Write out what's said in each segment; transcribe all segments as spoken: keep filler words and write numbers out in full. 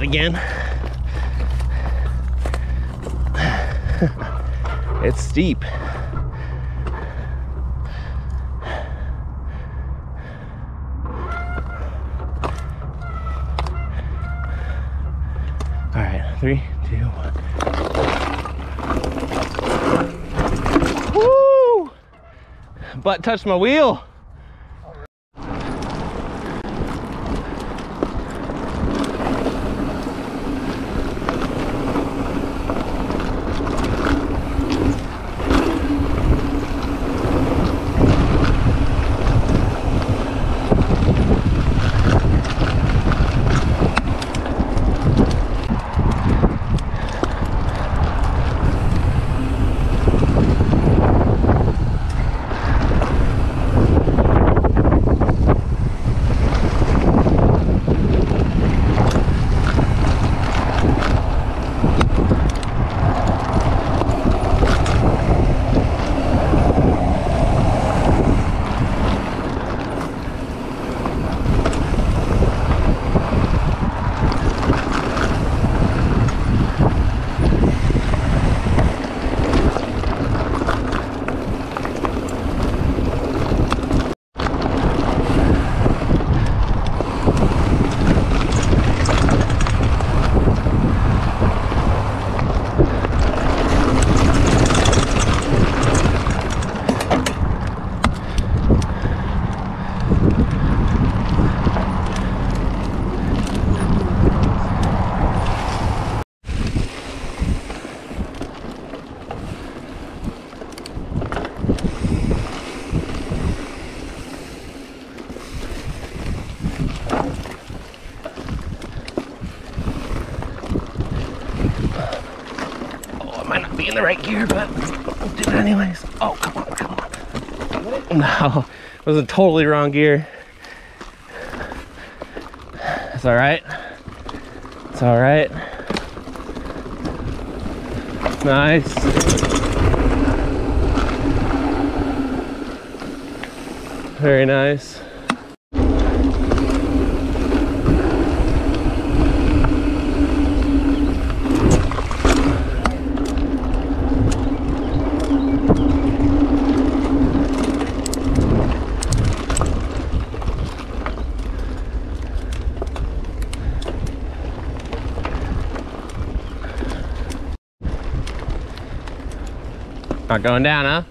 that again. It's steep. All right, three, two, one. Woo! Butt touched my wheel. In the right gear, but we'll do it anyways. Oh, come on, come on. No, it was a totally wrong gear. It's all right. It's all right. Nice. Very nice. Not going down, huh?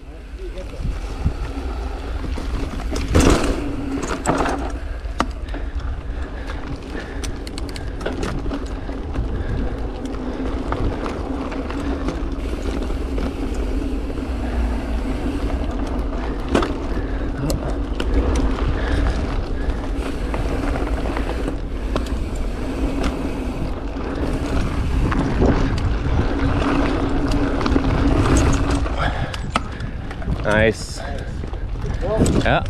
Nice. Yeah.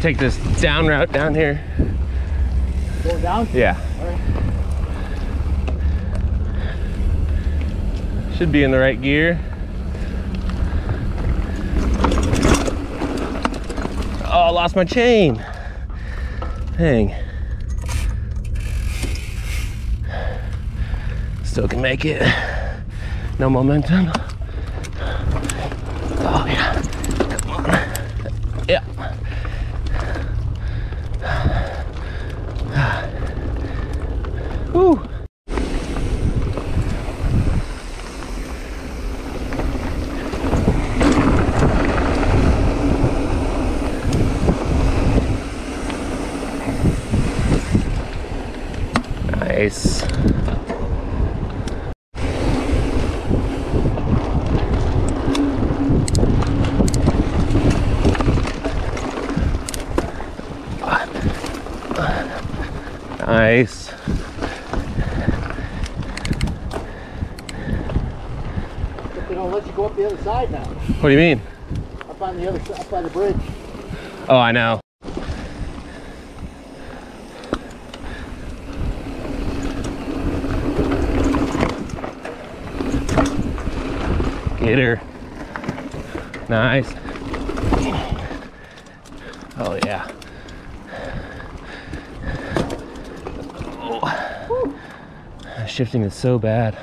Take this down route down here. Going down? Yeah. All right. Should be in the right gear. Oh, I lost my chain. Dang. Still can make it. no momentum. Oh yeah, come on. Yeah. Woo. Nice. Nice. They're gonna let you go up the other side now. What do you mean? Up on the other side, up by the bridge. Oh, I know. Get her. Nice. Oh yeah. Shifting is so bad.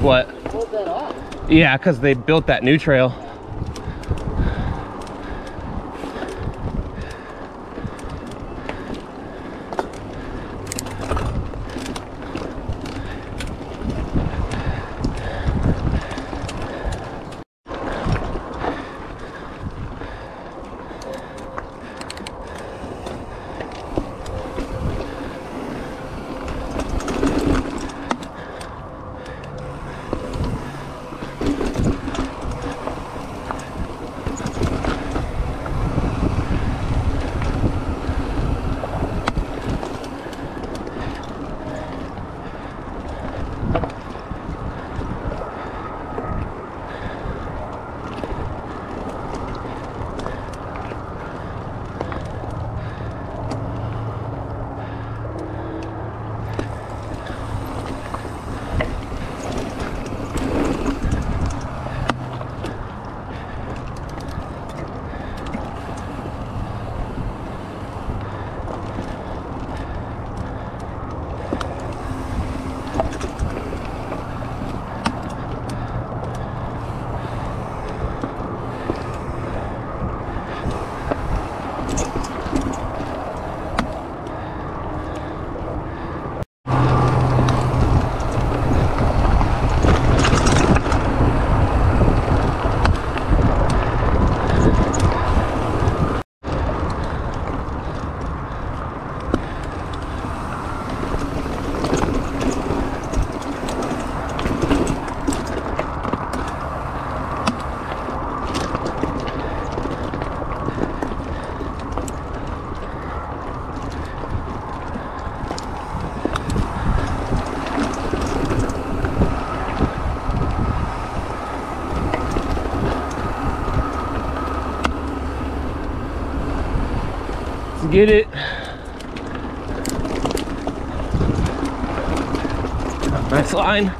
What? Hold that off. Yeah, because they built that new trail. Get it. Nice line.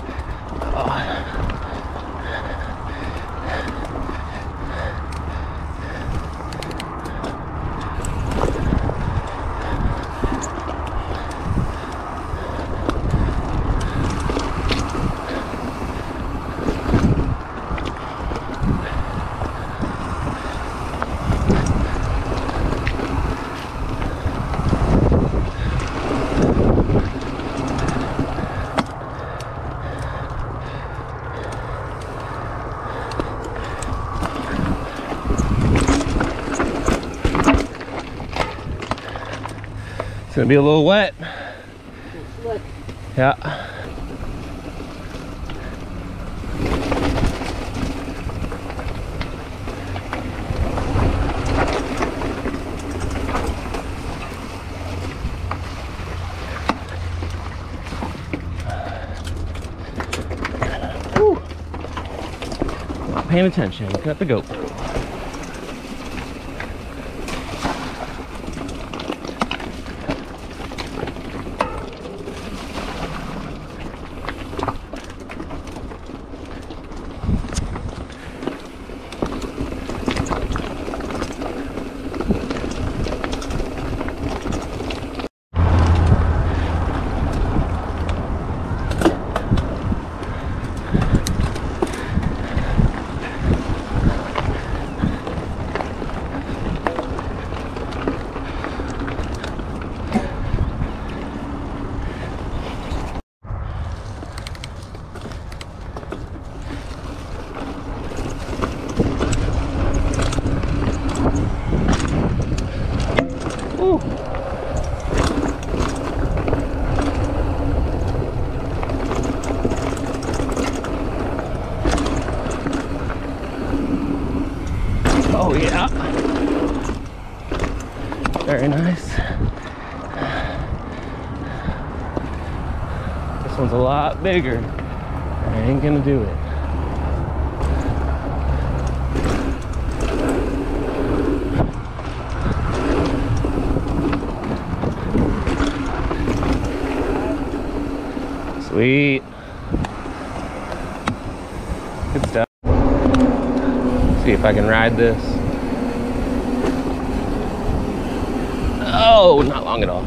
It's gonna be a little wet. Yeah. paying attention, looking at the GoPro. Oh yeah, very nice. This one's a lot bigger. I ain't gonna do it. Sweet. Good stuff. See if I can ride this. Oh, not long at all.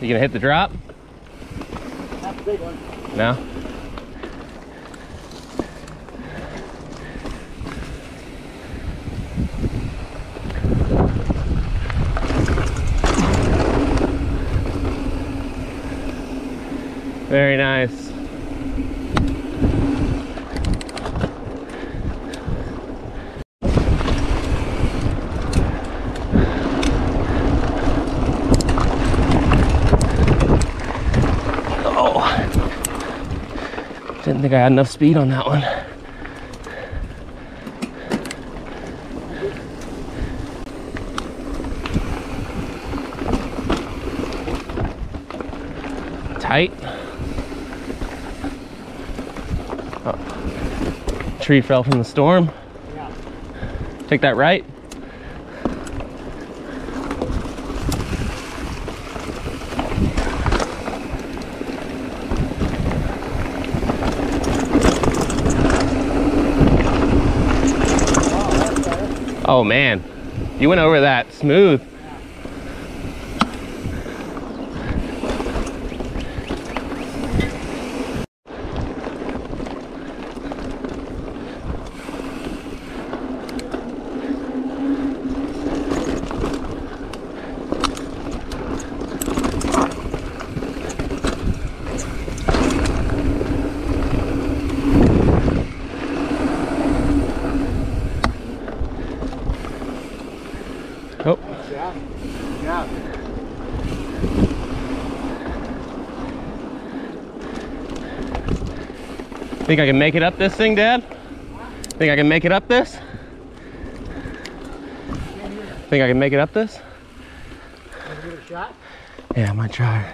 You gonna hit the drop? Not the big one. No? Very nice. Didn't think I had enough speed on that one. Tight. Oh. Tree fell from the storm. Yeah. Take that right. Oh man, you went over that smooth. Oh. Yeah. Yeah. Think I can make it up this thing, Dad? Think I can make it up this? Think I can make it up this? Give it a shot? Yeah, I might try.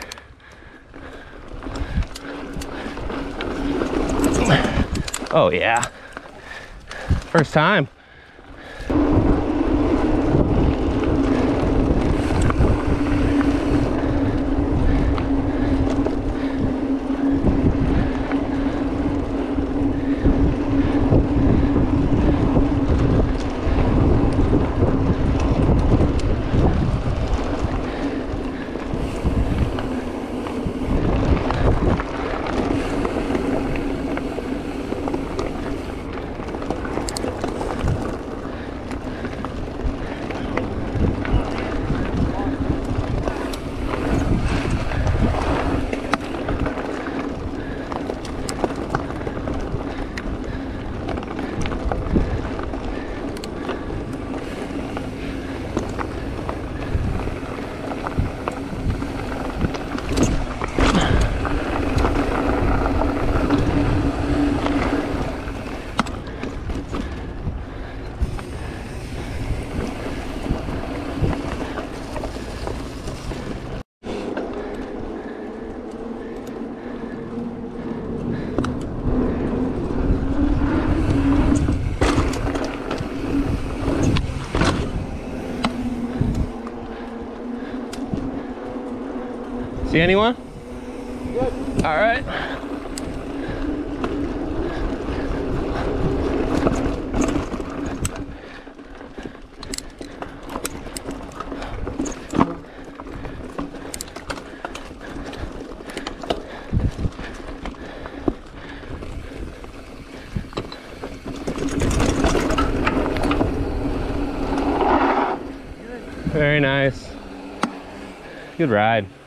Oh yeah. First time. See anyone? Good. All right. Very nice. Good ride.